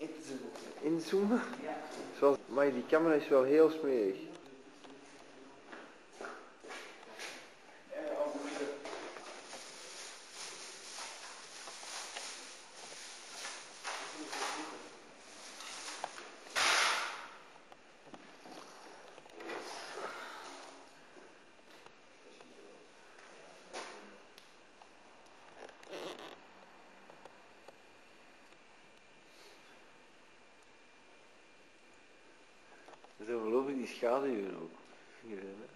Inzoomen. Inzoomen? Ja. Zoals, maar die camera is wel heel smerig. Dat is ongelooflijk, die schaduwen ook.